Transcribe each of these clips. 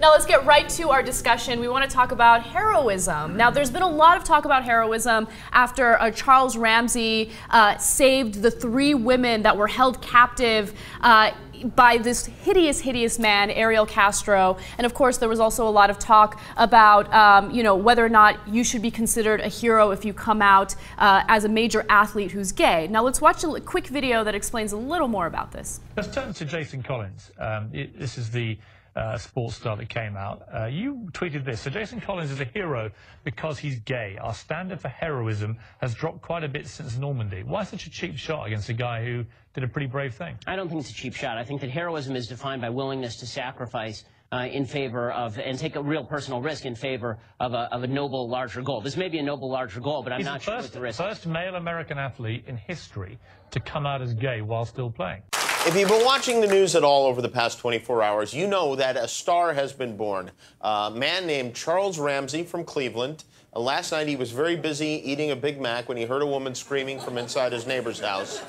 Now let's get right to our discussion. We want to talk about heroism. Now there's been a lot of talk about heroism after Charles Ramsey saved the 3 women that were held captive by this hideous, hideous man, Ariel Castro. And of course, there was also a lot of talk about, you know, whether or not you should be considered a hero if you come out as a major athlete who's gay. Now, let's watch a quick video that explains a little more about this. Let's turn to Jason Collins. This is the sports star that came out. You tweeted this. So Jason Collins is a hero because he's gay. Our standard for heroism has dropped quite a bit since Normandy. Why such a cheap shot against a guy who did a pretty brave thing? I don't think it's a cheap shot. I think that heroism is defined by willingness to sacrifice in favor of, and take a real personal risk in favor of a noble, larger goal. This may be a noble, larger goal, but I'm not sure what the risk is. He's the first male American athlete in history to come out as gay while still playing. If you've been watching the news at all over the past 24 hours, you know that a star has been born. A man named Charles Ramsey from Cleveland. Last night he was very busy eating a Big Mac when he heard a woman screaming from inside his neighbor's house.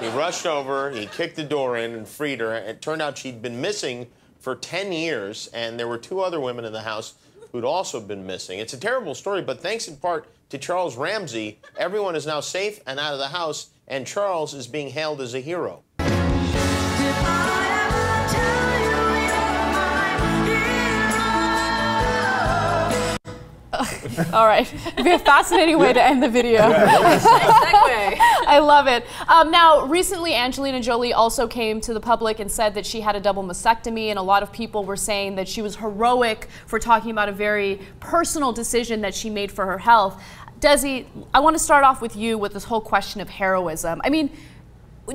He rushed over, he kicked the door in and freed her. It turned out she'd been missing for 10 years, and there were 2 other women in the house who'd also been missing. It's a terrible story, but thanks in part to Charles Ramsey, everyone is now safe and out of the house, and Charles is being hailed as a hero. All right. It'd be a fascinating way to end the video. I love it. Now, recently, Angelina Jolie also came to the public and said that she had a double mastectomy, and a lot of people were saying that she was heroic for talking about a very personal decision that she made for her health. Desi, I want to start off with you with this whole question of heroism. I mean,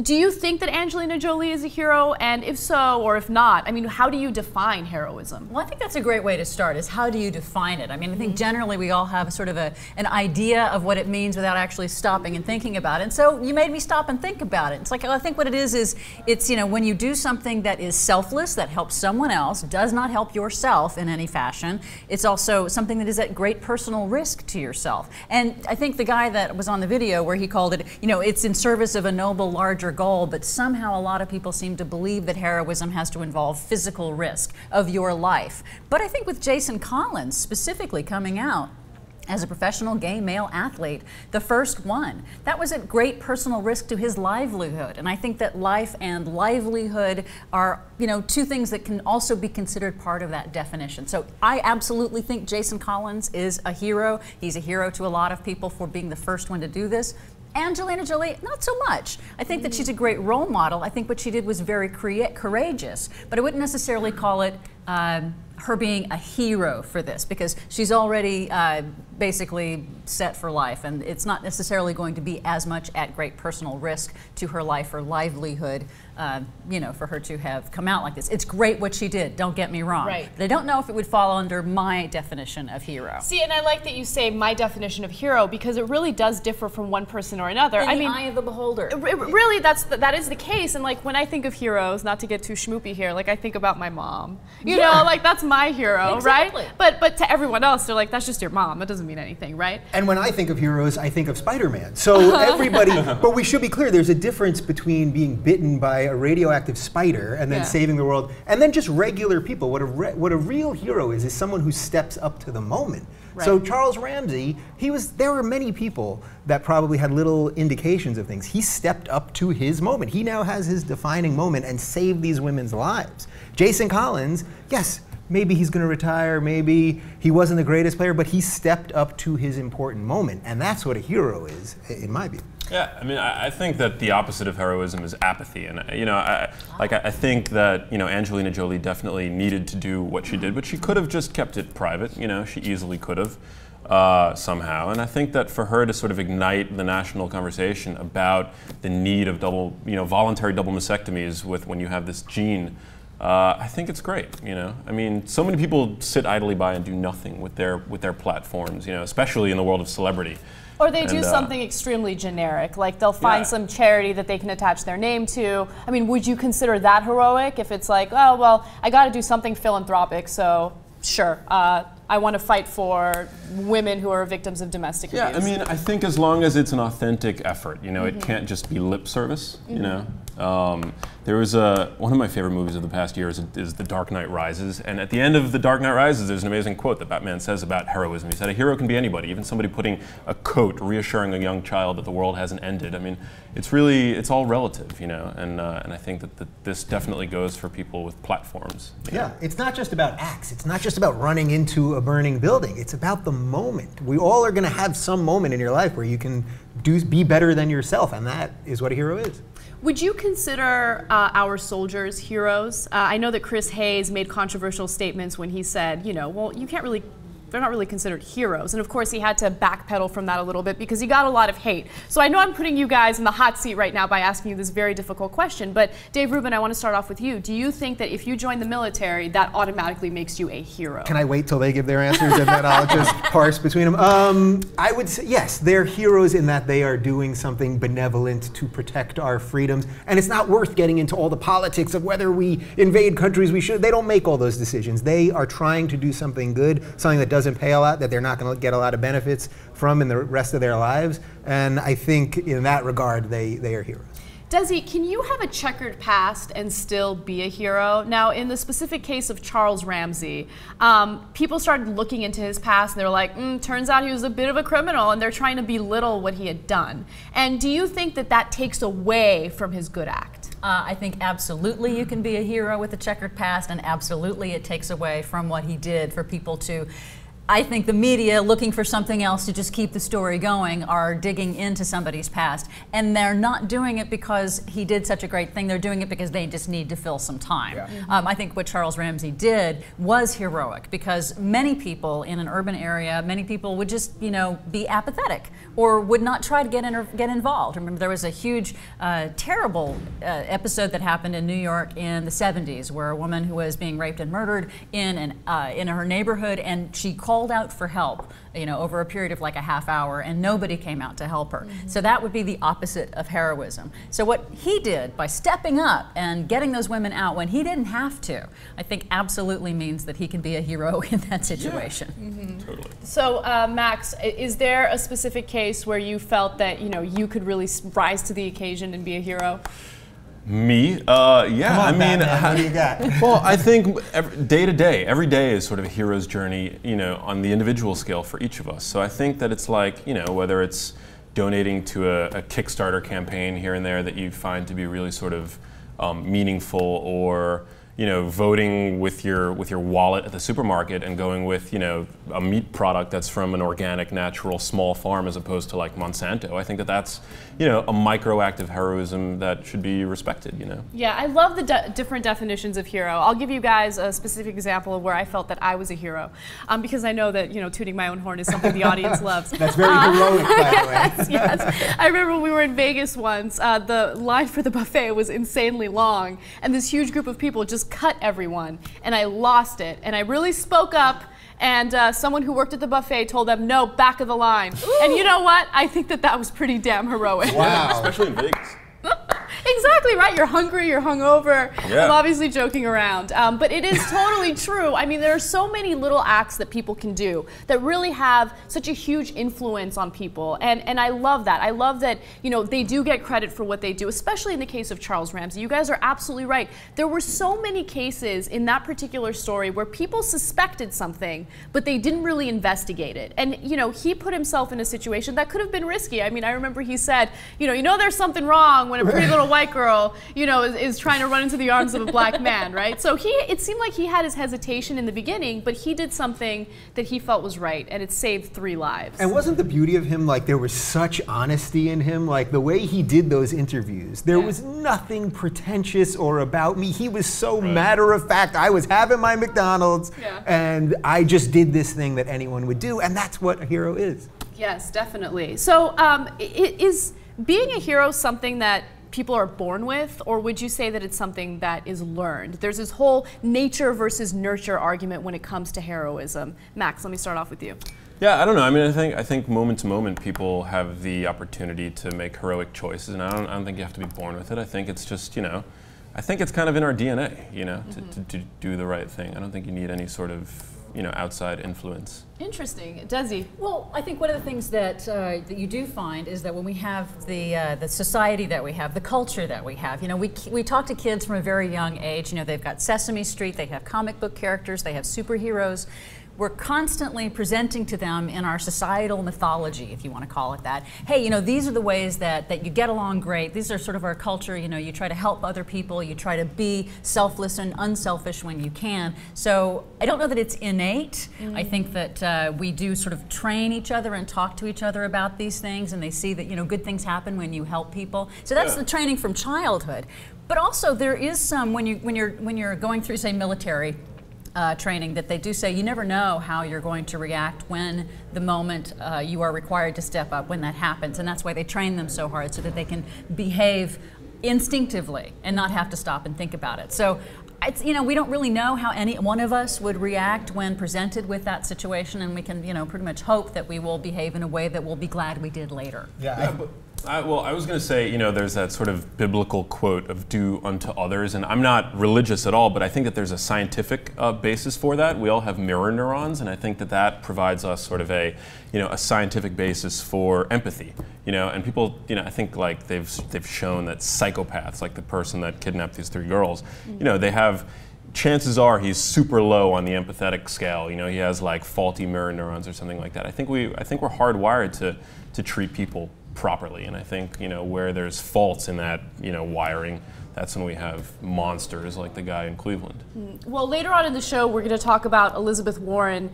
do you think that Angelina Jolie is a hero? And if so, or if not, I mean, how do you define heroism? Well, I think that's a great way to start, is how do you define it? I mean, I think generally we all have sort of an idea of what it means without actually stopping and thinking about it. And so you made me stop and think about it. It's like, I think what it is it's, you know, when you do something that is selfless, that helps someone else, does not help yourself in any fashion. It's also something that is at great personal risk to yourself. And I think the guy that was on the video where he called it, you know, it's in service of a noble, larger goal, but somehow a lot of people seem to believe that heroism has to involve physical risk of your life. But I think with Jason Collins specifically coming out as a professional gay male athlete, the first one, that was at great personal risk to his livelihood. And I think that life and livelihood are, you know, 2 things that can also be considered part of that definition. So I absolutely think Jason Collins is a hero. He's a hero to a lot of people for being the first one to do this. Angelina Jolie, not so much. I think that she's a great role model. I think what she did was very courageous, but I wouldn't necessarily call it her being a hero for this, because she's already basically set for life, and it's not necessarily going to be as much at great personal risk to her life or livelihood, you know, for her to have come out like this. It's great what she did, don't get me wrong, right, but I don't know if it would fall under my definition of hero. See, and I like that you say my definition of hero, because it really does differ from one person or another. In the eye of the beholder. Really, that is the case, and like when I think of heroes, not to get too schmoopy here, like I think about my mom. You know, like that's my hero, exactly, right? But to everyone else, they're like, that's just your mom. That doesn't mean anything, right? And when I think of heroes, I think of Spider-Man. So everybody, but we should be clear, there's a difference between being bitten by a radioactive spider and then saving the world, and then just regular people. What a real hero is someone who steps up to the moment. Right. So Charles Ramsey, there were many people that probably had little indications of things. He stepped up to his moment. He now has his defining moment and saved these women's lives. Jason Collins, yes, maybe he's gonna retire, maybe he wasn't the greatest player, but he stepped up to his important moment, and that's what a hero is, in my view. Yeah, I mean, I think that the opposite of heroism is apathy, and you know, I think that, you know, Angelina Jolie definitely needed to do what she did, but she could have just kept it private. You know, she easily could have somehow, and I think that for her to sort of ignite the national conversation about the need of voluntary double mastectomies when you have this gene. I think it's great, you know. I mean, so many people sit idly by and do nothing with their platforms, you know, especially in the world of celebrity. Or they do something extremely generic, like they'll find some charity that they can attach their name to. I mean, would you consider that heroic if it's like, oh, well, I got to do something philanthropic, so sure. I want to fight for women who are victims of domestic abuse. Yeah, I mean, I think as long as it's an authentic effort, you know, it can't just be lip service, you know. There was one of my favorite movies of the past year is The Dark Knight Rises, and at the end of The Dark Knight Rises, there's an amazing quote that Batman says about heroism. He said, a hero can be anybody, even somebody putting a coat, reassuring a young child that the world hasn't ended. I mean, it's really, it's all relative, you know, and I think that this definitely goes for people with platforms. Yeah, it's not just about acts, it's not just about running into a burning building, it's about the moment. We all are gonna have some moment in your life where you can be better than yourself, and that is what a hero is. Would you consider our soldiers heroes? I know that Chris Hayes made controversial statements when he said, you know, well, you can't really, they're not really considered heroes. And of course, he had to backpedal from that a little bit because he got a lot of hate. So I know I'm putting you guys in the hot seat right now by asking you this very difficult question, but Dave Rubin, I want to start off with you. Do you think that if you join the military, that automatically makes you a hero? Can I wait till they give their answers and then I'll just parse between them? I would say, yes, they're heroes in that they are doing something benevolent to protect our freedoms. And it's not worth getting into all the politics of whether we invade countries we should. They don't make all those decisions. They are trying to do something good, something that doesn't pay a lot, that they're not going to get a lot of benefits from in the rest of their lives. And I think in that regard, they are heroes. Desi, can you have a checkered past and still be a hero? Now, in the specific case of Charles Ramsey, people started looking into his past and they're like, turns out he was a bit of a criminal, and they're trying to belittle what he had done. And do you think that that takes away from his good act? I think absolutely you can be a hero with a checkered past, and absolutely it takes away from what he did for people to, I think the media, looking for something else to just keep the story going, are digging into somebody's past. And they're not doing it because he did such a great thing. They're doing it because they just need to fill some time. Yeah. I think what Charles Ramsey did was heroic, because many people in an urban area, many people would just, you know, be apathetic or would not try to get involved. Remember, there was a huge, terrible episode that happened in New York in the 70s where a woman who was being raped and murdered in her neighborhood, and she called out for help, you know, over a period of like a half hour, and nobody came out to help her. Mm-hmm. So that would be the opposite of heroism. So what he did by stepping up and getting those women out when he didn't have to, I think absolutely means that he can be a hero in that situation. Yeah. Mm-hmm. Totally. So Max, is there a specific case where you felt that, you know, you could really rise to the occasion and be a hero? Me? Yeah, I mean, what do you got? Well, I think every day is sort of a hero's journey, you know, on the individual scale for each of us. So I think that it's like, you know, whether it's donating to a Kickstarter campaign here and there that you find to be really sort of meaningful, or, you know, voting with your wallet at the supermarket and going with, you know, a meat product that's from an organic, natural, small farm as opposed to like Monsanto. I think that that's, you know, a micro act of heroism that should be respected, you know. Yeah, I love the different definitions of hero. I'll give you guys a specific example of where I felt that I was a hero, because I know that, you know, tooting my own horn is something the audience loves. That's very heroic, by the way. Yes. I remember we were in Vegas once. The line for the buffet was insanely long, and this huge group of people just cut everyone, and I lost it, and I really spoke up, and someone who worked at the buffet told them, no, back of the line. Ooh. And you know what? I think that that was pretty damn heroic. Wow, especially in Vegas. Exactly right. You're hungry, you're hungover. Yeah. I'm obviously joking around. But it is totally true. I mean, there are so many little acts that people can do that really have such a huge influence on people. And I love that. I love that, you know, they do get credit for what they do, especially in the case of Charles Ramsey. You guys are absolutely right. There were so many cases in that particular story where people suspected something, but they didn't really investigate it. And, you know, he put himself in a situation that could have been risky. I mean, I remember he said, you know there's something wrong when a pretty little white girl, you know, is trying to run into the arms of a black man, right? So it seemed like he had his hesitation in the beginning, but he did something that he felt was right, and it saved 3 lives. And wasn't the beauty of him, like, there was such honesty in him, like the way he did those interviews, there was nothing pretentious or about me. He was so matter of fact. I was having my McDonald's, and I just did this thing that anyone would do, and that's what a hero is. Yes, definitely. So is being a hero something that people are born with, or would you say that it's something that is learned? There's this whole nature versus nurture argument when it comes to heroism. Max, let me start off with you. Yeah, I don't know. I mean, I think moment to moment people have the opportunity to make heroic choices, and I don't think you have to be born with it. I think it's just, you know, I think it's kind of in our DNA, you know, to do the right thing. I don't think you need any sort of outside influence. Interesting. Desi? Well, I think one of the things that, that you do find is that when we have the society that we have, the culture that we have, we talk to kids from a very young age, they've got Sesame Street, they have comic book characters, they have superheroes. We're constantly presenting to them in our societal mythology, if you want to call it that. Hey, these are the ways that, you get along great. These are sort of our culture. You try to help other people. You try to be selfless and unselfish when you can. So I don't know that it's innate. Mm-hmm. I think that we do sort of train each other and talk to each other about these things, and they see that, good things happen when you help people. So that's the training from childhood. But also there is some, when you're going through, say, military training, that they do say you never know how you're going to react when the moment you are required to step up, when that happens, and that's why they train them so hard, so that they can behave instinctively and not have to stop and think about it. So it's, we don't really know how any one of us would react when presented with that situation, and we can pretty much hope that we will behave in a way that we'll be glad we did later. Well, I was going to say, there's that sort of biblical quote of do unto others, and I'm not religious at all, but I think that there's a scientific basis for that. We all have mirror neurons, and I think that that provides us sort of a, a scientific basis for empathy, and people, I think like they've shown that psychopaths, like the person that kidnapped these three girls, they have, chances are he's super low on the empathetic scale. He has like faulty mirror neurons or something like that. I think we're hardwired to treat people properly, and I think where there's faults in that wiring, that's when we have monsters like the guy in Cleveland. Well, later on in the show we're going to talk about Elizabeth Warren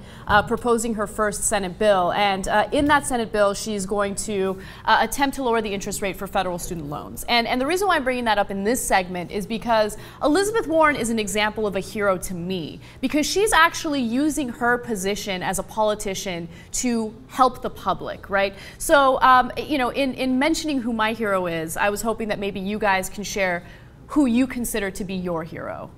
proposing her first Senate bill, and in that Senate bill she's going to attempt to lower the interest rate for federal student loans. And the reason why I'm bringing that up in this segment is because Elizabeth Warren is an example of a hero to me, because she's actually using her position as a politician to help the public, right? So in mentioning who my hero is, I was hoping that maybe you guys can share who you consider to be your hero.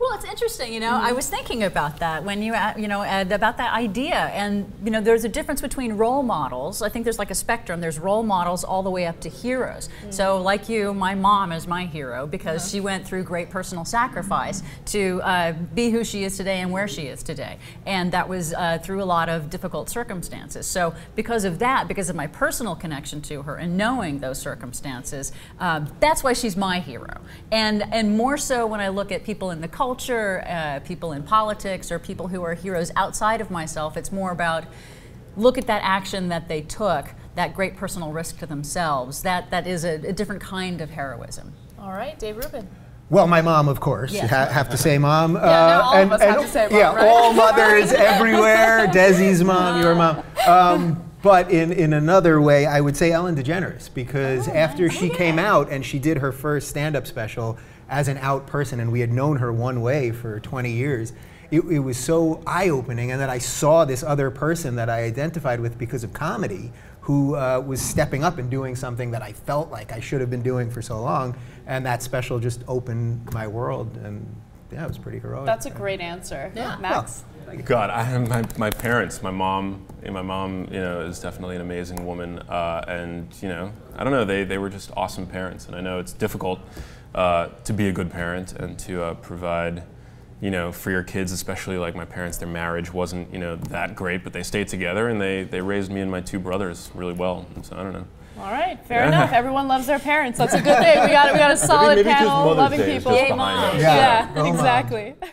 Well, it's interesting, I was thinking about that when you, about that idea, and, there's a difference between role models. I think there's like a spectrum. There's role models all the way up to heroes. So like you, my mom is my hero because she went through great personal sacrifice to be who she is today and where she is today. And that was through a lot of difficult circumstances. So because of that, because of my personal connection to her and knowing those circumstances, that's why she's my hero. And more so when I look at people in the culture, people in politics, or people who are heroes outside of myself, it's more about look at that action that they took, that great personal risk to themselves. That is a different kind of heroism. All right, Dave Rubin. Well, my mom, of course. Yeah. You have to say mom. Yeah, all of us have to say mom. Yeah, right? All mothers everywhere. Desi's mom, your mom. But in another way, I would say Ellen DeGeneres, because after she came out and she did her first stand-up special as an out person, and we had known her one way for 20 years, it was so eye-opening, and that I saw this other person that I identified with because of comedy, who was stepping up and doing something that I felt like I should have been doing for so long, and that special just opened my world, and yeah, it was pretty heroic. That's a great answer. Yeah. Max? God, my parents, my mom, is definitely an amazing woman, and I don't know, they were just awesome parents, and I know it's difficult to be a good parent and to provide, for your kids, especially like my parents. Their marriage wasn't, that great, but they stayed together and they raised me and my two brothers really well. So I don't know. All right, fair enough. Everyone loves their parents. That's a good thing. We got a solid panel, loving people. Yeah, exactly.